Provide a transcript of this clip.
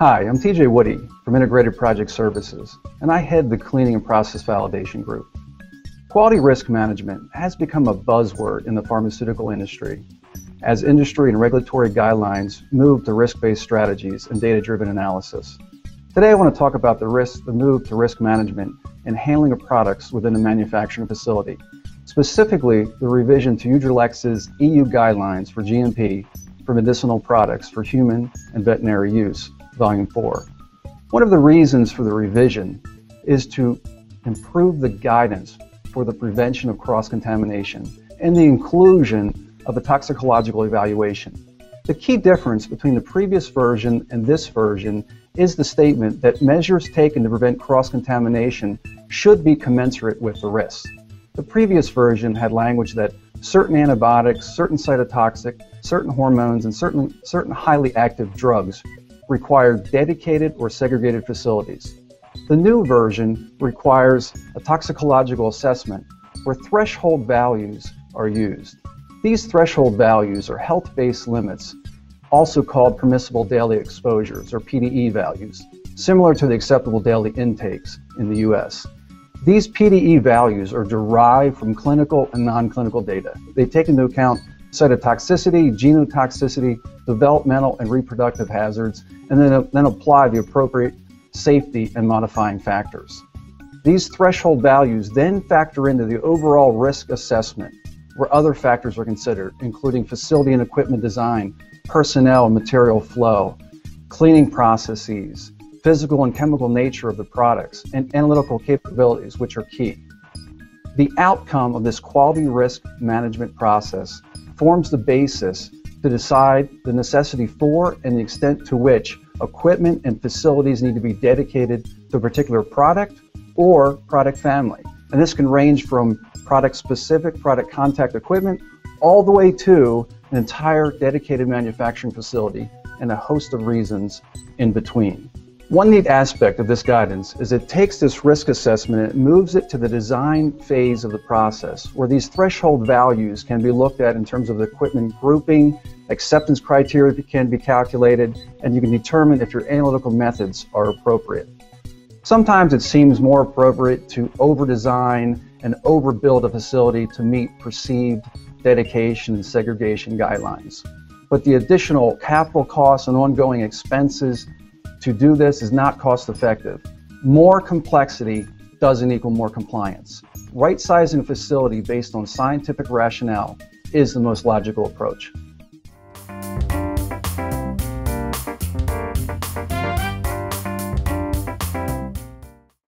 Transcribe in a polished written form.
Hi, I'm T.J. Woody from Integrated Project Services, and I head the Cleaning and Process Validation Group. Quality risk management has become a buzzword in the pharmaceutical industry as industry and regulatory guidelines move to risk-based strategies and data-driven analysis. Today I want to talk about the move to risk management and handling of products within a manufacturing facility, specifically the revision to Eudralex's EU guidelines for GMP for medicinal products for human and veterinary use. Volume 4. One of the reasons for the revision is to improve the guidance for the prevention of cross-contamination and the inclusion of a toxicological evaluation. The key difference between the previous version and this version is the statement that measures taken to prevent cross-contamination should be commensurate with the risk. The previous version had language that certain antibiotics, certain cytotoxic, certain hormones, and certain highly active drugs require dedicated or segregated facilities. The new version requires a toxicological assessment where threshold values are used. These threshold values are health-based limits, also called permissible daily exposures, or PDE values, similar to the acceptable daily intakes in the U.S. These PDE values are derived from clinical and non-clinical data. They take into account cytotoxicity, genotoxicity, developmental and reproductive hazards, and then apply the appropriate safety and modifying factors. These threshold values then factor into the overall risk assessment, where other factors are considered, including facility and equipment design, personnel and material flow, cleaning processes, physical and chemical nature of the products, and analytical capabilities, which are key. The outcome of this quality risk management process forms the basis to decide the necessity for and the extent to which equipment and facilities need to be dedicated to a particular product or product family. And this can range from product-specific, product contact equipment, all the way to an entire dedicated manufacturing facility and a host of reasons in between. One neat aspect of this guidance is it takes this risk assessment and it moves it to the design phase of the process, where these threshold values can be looked at in terms of the equipment grouping, acceptance criteria can be calculated, and you can determine if your analytical methods are appropriate. Sometimes it seems more appropriate to over-design and overbuild a facility to meet perceived dedication and segregation guidelines. But the additional capital costs and ongoing expenses to do this is not cost-effective. More complexity doesn't equal more compliance. Right-sizing a facility based on scientific rationale is the most logical approach.